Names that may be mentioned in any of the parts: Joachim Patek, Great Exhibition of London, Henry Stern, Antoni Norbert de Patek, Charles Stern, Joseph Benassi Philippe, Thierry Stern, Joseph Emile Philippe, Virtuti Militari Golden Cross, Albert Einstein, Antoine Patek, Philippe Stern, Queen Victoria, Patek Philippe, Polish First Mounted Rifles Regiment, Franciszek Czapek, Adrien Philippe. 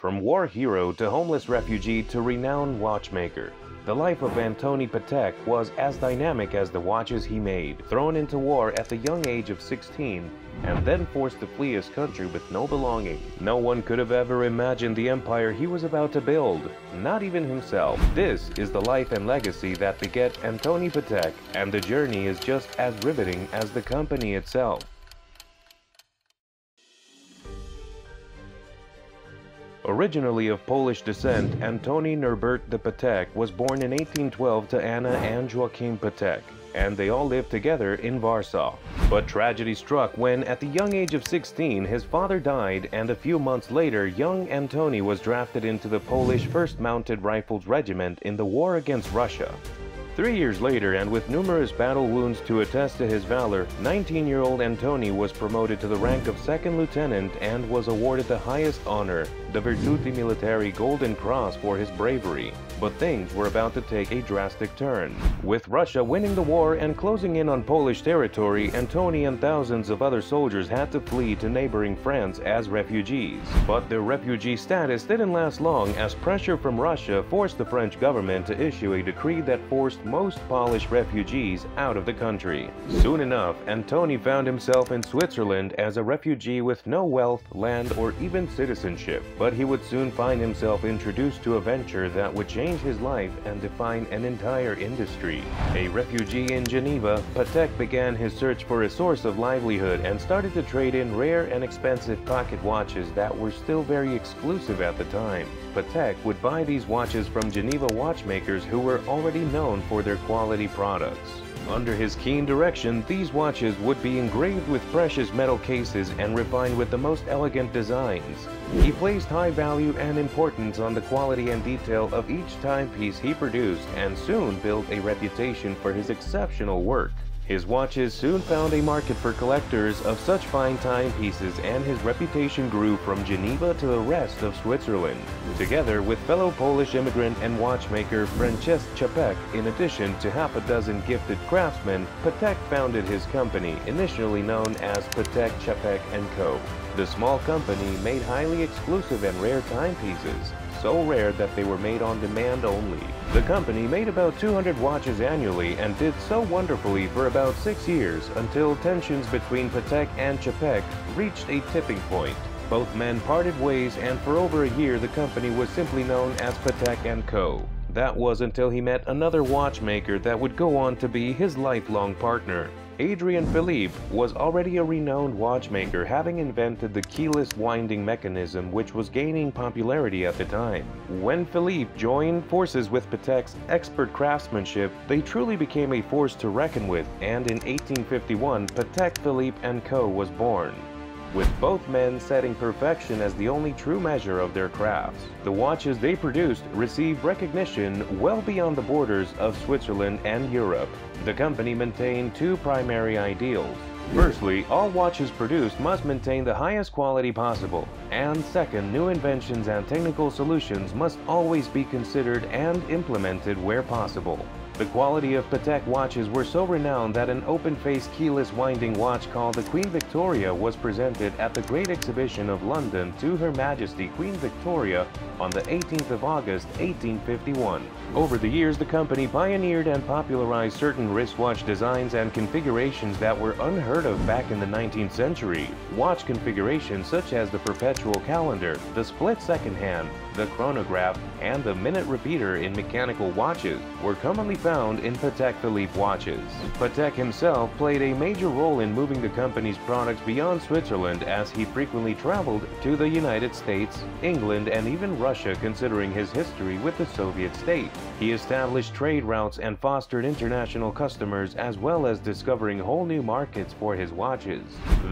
From war hero to homeless refugee to renowned watchmaker, the life of Antoni Patek was as dynamic as the watches he made. Thrown into war at the young age of 16, and then forced to flee his country with no belongings. No one could have ever imagined the empire he was about to build, not even himself. This is the life and legacy that beget Antoni Patek, and the journey is just as riveting as the company itself. Originally of Polish descent, Antoni Norbert de Patek was born in 1812 to Anna and Joachim Patek, and they all lived together in Warsaw. But tragedy struck when, at the young age of 16, his father died, and a few months later, young Antoni was drafted into the Polish First Mounted Rifles Regiment in the war against Russia. 3 years later, and with numerous battle wounds to attest to his valor, 19-year-old Antoni was promoted to the rank of second lieutenant and was awarded the highest honor, the Virtuti Militari Golden Cross, for his bravery. But things were about to take a drastic turn. With Russia winning the war and closing in on Polish territory, Antoni and thousands of other soldiers had to flee to neighboring France as refugees. But their refugee status didn't last long, as pressure from Russia forced the French government to issue a decree that forced most Polish refugees out of the country. Soon enough, Antoni found himself in Switzerland as a refugee with no wealth, land, or even citizenship. But he would soon find himself introduced to a venture that would change his life and define an entire industry. A refugee in Geneva, Patek began his search for a source of livelihood and started to trade in rare and expensive pocket watches that were still very exclusive at the time. Patek would buy these watches from Geneva watchmakers who were already known for their quality products. Under his keen direction, these watches would be engraved with precious metal cases and refined with the most elegant designs. He placed high value and importance on the quality and detail of each timepiece he produced, and soon built a reputation for his exceptional work. His watches soon found a market for collectors of such fine timepieces, and his reputation grew from Geneva to the rest of Switzerland. Together with fellow Polish immigrant and watchmaker Franciszek Czapek, in addition to half a dozen gifted craftsmen, Patek founded his company, initially known as Patek Czapek & Co. The small company made highly exclusive and rare timepieces, so rare that they were made on demand only. The company made about 200 watches annually and did so wonderfully for about 6 years, until tensions between Patek and Czapek reached a tipping point. Both men parted ways, and for over a year the company was simply known as Patek & Co. That was until he met another watchmaker that would go on to be his lifelong partner. Adrien Philippe was already a renowned watchmaker, having invented the keyless winding mechanism, which was gaining popularity at the time. When Philippe joined forces with Patek's expert craftsmanship, they truly became a force to reckon with, and in 1851, Patek Philippe & Co. was born, with both men setting perfection as the only true measure of their crafts. The watches they produced received recognition well beyond the borders of Switzerland and Europe. The company maintained two primary ideals. Firstly, all watches produced must maintain the highest quality possible. And second, new inventions and technical solutions must always be considered and implemented where possible. The quality of Patek watches were so renowned that an open-faced keyless winding watch called the Queen Victoria was presented at the Great Exhibition of London to Her Majesty Queen Victoria on the 18th of August, 1851. Over the years, the company pioneered and popularized certain wristwatch designs and configurations that were unheard of back in the 19th century. Watch configurations such as the perpetual calendar, the split-second hand, the chronograph, and the minute repeater in mechanical watches were commonly found in Patek Philippe watches. Patek himself played a major role in moving the company's products beyond Switzerland, as he frequently traveled to the United States, England, and even Russia, considering his history with the Soviet state. He established trade routes and fostered international customers, as well as discovering whole new markets for his watches.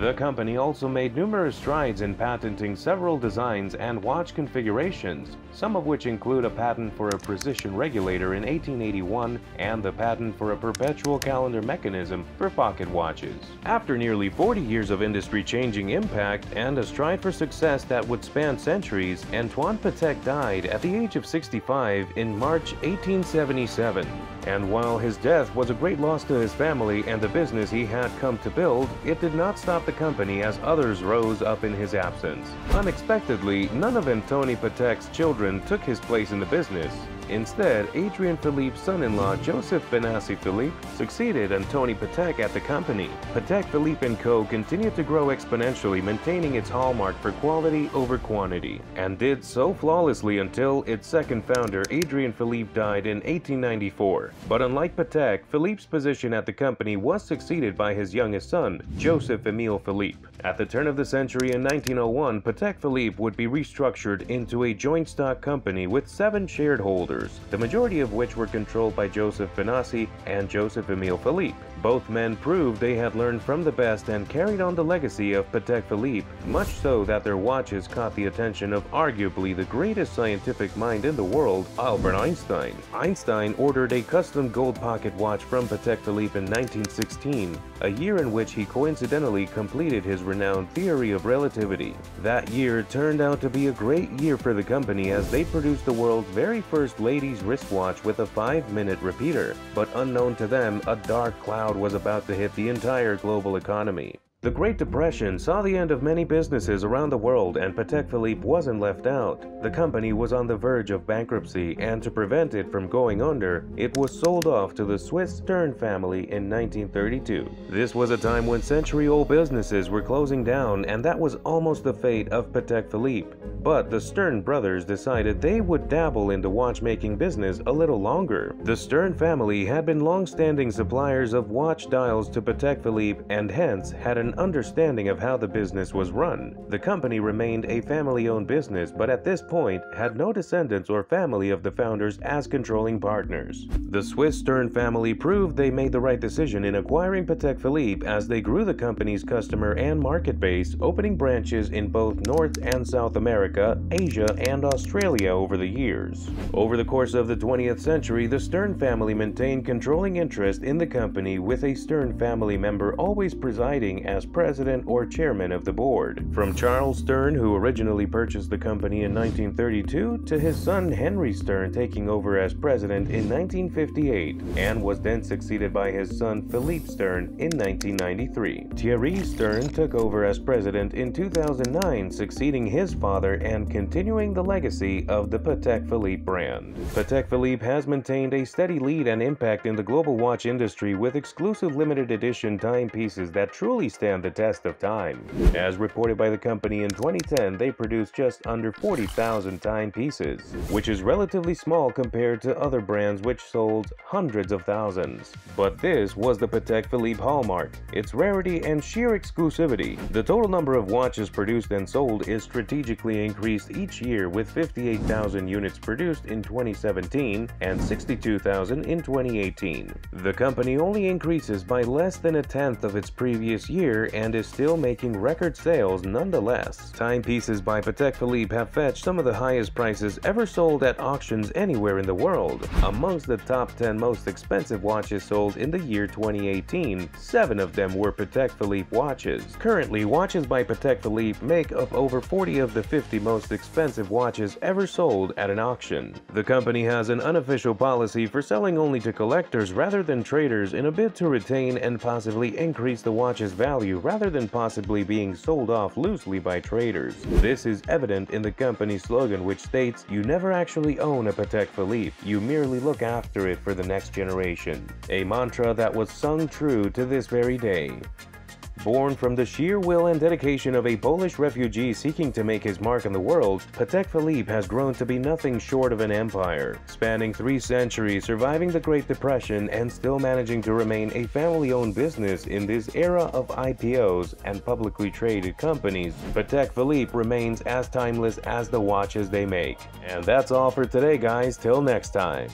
The company also made numerous strides in patenting several designs and watch configurations inventions, some of which include a patent for a precision regulator in 1881 and the patent for a perpetual calendar mechanism for pocket watches. After nearly 40 years of industry-changing impact and a strive for success that would span centuries, Antoine Patek died at the age of 65 in March 1877. And while his death was a great loss to his family and the business he had come to build, it did not stop the company as others rose up in his absence. Unexpectedly, none of Antoni Patek's children took his place in the business. Instead, Adrien Philippe's son-in-law Joseph Benassi Philippe succeeded Antoni Patek at the company. Patek Philippe & Co. continued to grow exponentially, maintaining its hallmark for quality over quantity, and did so flawlessly until its second founder, Adrien Philippe, died in 1894. But unlike Patek, Philippe's position at the company was succeeded by his youngest son, Joseph Emile Philippe. At the turn of the century in 1901, Patek Philippe would be restructured into a joint stock company with 7 shareholders, the majority of which were controlled by Joseph Benassi and Joseph Emile Philippe. Both men proved they had learned from the best and carried on the legacy of Patek Philippe, much so that their watches caught the attention of arguably the greatest scientific mind in the world, Albert Einstein. Einstein ordered a custom gold pocket watch from Patek Philippe in 1916, a year in which he coincidentally completed his renowned theory of relativity. That year turned out to be a great year for the company as they produced the world's very first ladies' wristwatch with a 5-minute repeater, but unknown to them, a dark cloud was about to hit the entire global economy. The Great Depression saw the end of many businesses around the world, and Patek Philippe wasn't left out. The company was on the verge of bankruptcy, and to prevent it from going under, it was sold off to the Swiss Stern family in 1932. This was a time when century-old businesses were closing down, and that was almost the fate of Patek Philippe. But the Stern brothers decided they would dabble in the watchmaking business a little longer. The Stern family had been long-standing suppliers of watch dials to Patek Philippe, and hence had an understanding of how the business was run. The company remained a family-owned business, but at this point had no descendants or family of the founders as controlling partners. The Swiss Stern family proved they made the right decision in acquiring Patek Philippe as they grew the company's customer and market base, opening branches in both North and South America, Asia, and Australia over the years. Over the course of the 20th century, the Stern family maintained controlling interest in the company, with a Stern family member always presiding as president or chairman of the board. From Charles Stern, who originally purchased the company in 1932, to his son Henry Stern taking over as president in 1958, and was then succeeded by his son Philippe Stern in 1993. Thierry Stern took over as president in 2009, succeeding his father and continuing the legacy of the Patek Philippe brand. Patek Philippe has maintained a steady lead and impact in the global watch industry with exclusive limited edition timepieces that truly stand the test of time. As reported by the company in 2010, they produced just under 40,000 timepieces, which is relatively small compared to other brands which sold hundreds of thousands. But this was the Patek Philippe hallmark, its rarity and sheer exclusivity. The total number of watches produced and sold is strategically increased each year, with 58,000 units produced in 2017 and 62,000 in 2018. The company only increases by less than a tenth of its previous year and is still making record sales nonetheless. Timepieces by Patek Philippe have fetched some of the highest prices ever sold at auctions anywhere in the world. Amongst the top 10 most expensive watches sold in the year 2018, 7 of them were Patek Philippe watches. Currently, watches by Patek Philippe make up over 40 of the 50 most expensive watches ever sold at an auction. The company has an unofficial policy for selling only to collectors rather than traders in a bid to retain and possibly increase the watch's value, rather than possibly being sold off loosely by traders. This is evident in the company's slogan, which states, "You never actually own a Patek Philippe, you merely look after it for the next generation," a mantra that was sung true to this very day. Born from the sheer will and dedication of a Polish refugee seeking to make his mark in the world, Patek Philippe has grown to be nothing short of an empire. Spanning 3 centuries, surviving the Great Depression, and still managing to remain a family-owned business in this era of IPOs and publicly traded companies, Patek Philippe remains as timeless as the watches they make. And that's all for today, guys. Till next time.